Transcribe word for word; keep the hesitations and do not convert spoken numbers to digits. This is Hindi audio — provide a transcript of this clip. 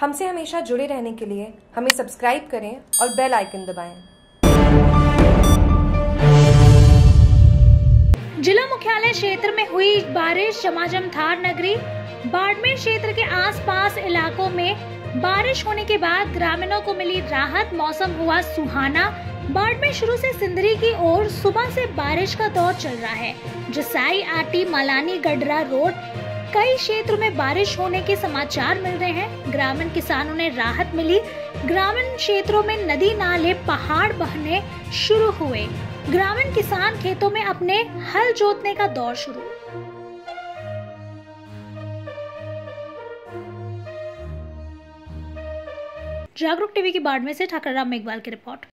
हमसे हमेशा जुड़े रहने के लिए हमें सब्सक्राइब करें और बेल आइकन दबाएं। जिला मुख्यालय क्षेत्र में हुई बारिश झमाझम थार नगरी बाड़मेर क्षेत्र के आसपास इलाकों में बारिश होने के बाद ग्रामीणों को मिली राहत, मौसम हुआ सुहाना। बाड़मेर शुरू से सिणधरी की ओर सुबह से बारिश का दौर चल रहा है। जसाई आटी मालाणी गडरा रोड कई क्षेत्र में बारिश होने के समाचार मिल रहे हैं। ग्रामीण किसानों ने राहत मिली। ग्रामीण क्षेत्रों में नदी नाले पहाड़ बहने शुरू हुए। ग्रामीण किसान खेतों में अपने हल जोतने का दौर शुरू। जागरूक टीवी की बाड़मेर से ठाकराराम मेघवाल की रिपोर्ट।